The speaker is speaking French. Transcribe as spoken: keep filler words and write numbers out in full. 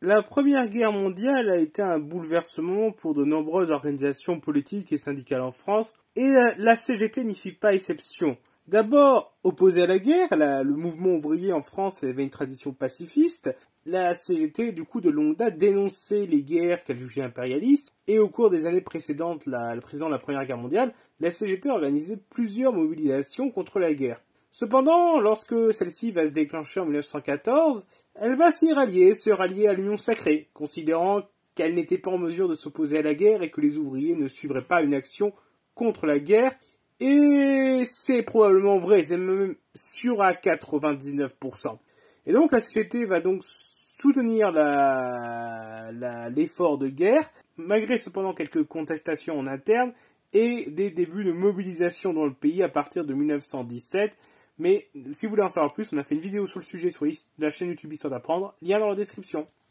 La Première Guerre mondiale a été un bouleversement pour de nombreuses organisations politiques et syndicales en France, et la C G T n'y fit pas exception. D'abord, opposée à la guerre, la, le mouvement ouvrier en France avait une tradition pacifiste. La C G T, du coup, de longue date, dénonçait les guerres qu'elle jugeait impérialistes, et au cours des années précédentes, la, le président de la Première Guerre mondiale, la C G T organisait plusieurs mobilisations contre la guerre. Cependant, lorsque celle-ci va se déclencher en mille neuf cent quatorze, elle va s'y rallier, se rallier à l'Union sacrée, considérant qu'elle n'était pas en mesure de s'opposer à la guerre et que les ouvriers ne suivraient pas une action contre la guerre. Et c'est probablement vrai, c'est même sûr à quatre-vingt-dix-neuf pour cent. Et donc la C G T va donc soutenir la, la, l'effort de guerre, malgré cependant quelques contestations en interne et des débuts de mobilisation dans le pays à partir de mille neuf cent dix-sept. Mais si vous voulez en savoir plus, on a fait une vidéo sur le sujet sur la chaîne YouTube Histoire d'apprendre, lien dans la description.